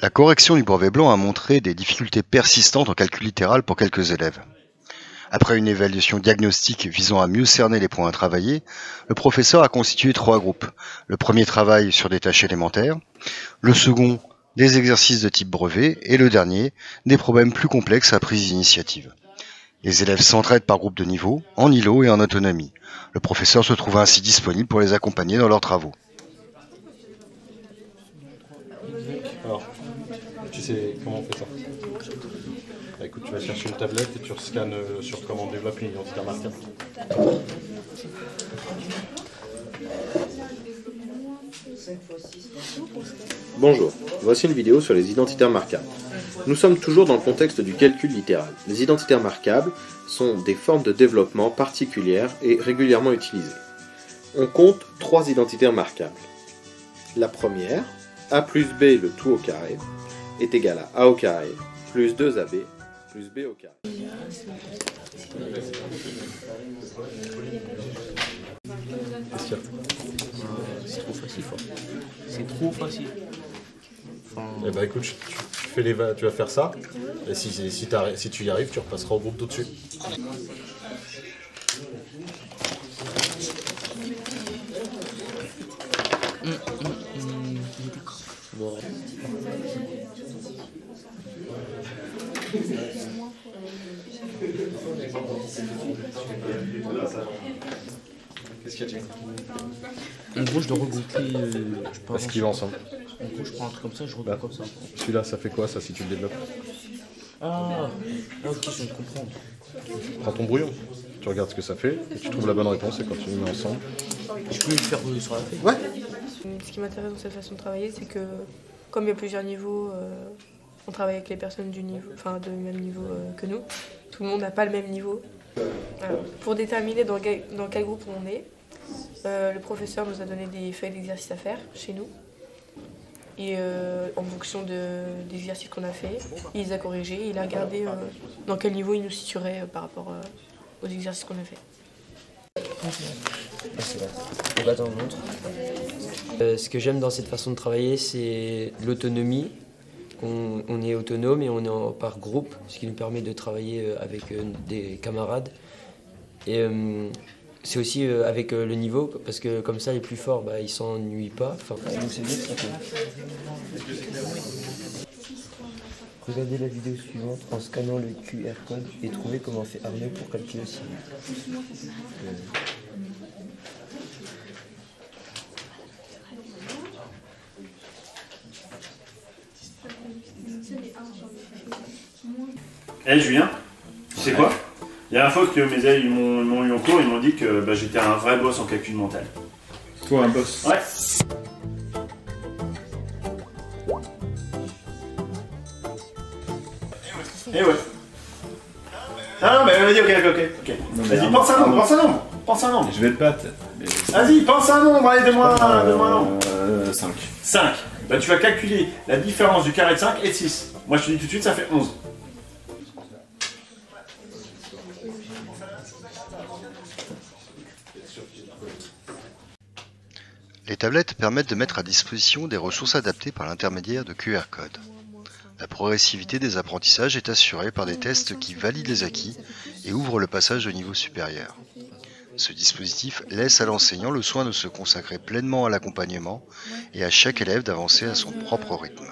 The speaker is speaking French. La correction du brevet blanc a montré des difficultés persistantes en calcul littéral pour quelques élèves. Après une évaluation diagnostique visant à mieux cerner les points à travailler, le professeur a constitué trois groupes. Le premier travail sur des tâches élémentaires, le second des exercices de type brevet et le dernier des problèmes plus complexes à prise d'initiative. Les élèves s'entraident par groupe de niveau, en îlot et en autonomie. Le professeur se trouve ainsi disponible pour les accompagner dans leurs travaux. Alors, tu sais comment on fait ça? Bah, écoute, tu vas chercher une tablette et tu rescannes sur comment on développe une identité remarquable. Bonjour, voici une vidéo sur les identités remarquables. Nous sommes toujours dans le contexte du calcul littéral. Les identités remarquables sont des formes de développement particulières et régulièrement utilisées. On compte trois identités remarquables. La première, A plus B, le tout au carré, est égal à A au carré, plus 2AB, plus B au carré. C'est trop facile, c'est trop facile. Eh ben écoute, tu vas faire ça, et si tu y arrives, tu repasseras au groupe d'au-dessus. Bon. Qu'est-ce qu'il y a, Jim ? En gros, je dois regrouper. Parce qu'ils vont ensemble. En gros, je prends un truc comme ça, je regroupe comme ça. Celui-là, ça fait quoi, ça, si tu le développes ? Ah, ok, je viens de comprendre. Prends ton brouillon, tu regardes ce que ça fait, et tu trouves la bonne réponse, et quand tu les mets ensemble. Je peux le faire sur la feuille ? Ouais. Ce qui m'intéresse dans cette façon de travailler, c'est que, comme il y a plusieurs niveaux, on travaille avec les personnes du niveau, enfin, du même niveau que nous. Tout le monde n'a pas le même niveau. Alors, pour déterminer dans quel groupe on est, le professeur nous a donné des feuilles d'exercice à faire chez nous. Et en fonction des exercices qu'on a fait, il les a corrigés, il a regardé dans quel niveau il nous situerait par rapport aux exercices qu'on a fait. Ce que j'aime dans cette façon de travailler, c'est l'autonomie. On est autonome et on est par groupe, ce qui nous permet de travailler avec des camarades. Et c'est aussi avec le niveau, parce que comme ça, les plus forts, bah, ils ne s'ennuient pas. Enfin, regardez la vidéo suivante en scannant le QR code et trouvez comment fait Arnaud pour calculer aussi. Eh hey, Julien, tu sais quoi? La dernière fois que mes élèves m'ont eu en cours, ils m'ont dit que bah, j'étais un vrai boss en calcul mental. Toi, un boss? Ouais. Eh ouais. Ah non, mais vas-y, ok. Vas-y, pense un nombre. Je vais te battre. Vas-y, pense un nombre, allez, donne-moi un nombre. 5. 5. Bah, tu vas calculer la différence du carré de 5 et de 6. Moi, je te dis tout de suite, ça fait 11. Les tablettes permettent de mettre à disposition des ressources adaptées par l'intermédiaire de QR codes. La progressivité des apprentissages est assurée par des tests qui valident les acquis et ouvrent le passage au niveau supérieur. Ce dispositif laisse à l'enseignant le soin de se consacrer pleinement à l'accompagnement et à chaque élève d'avancer à son propre rythme.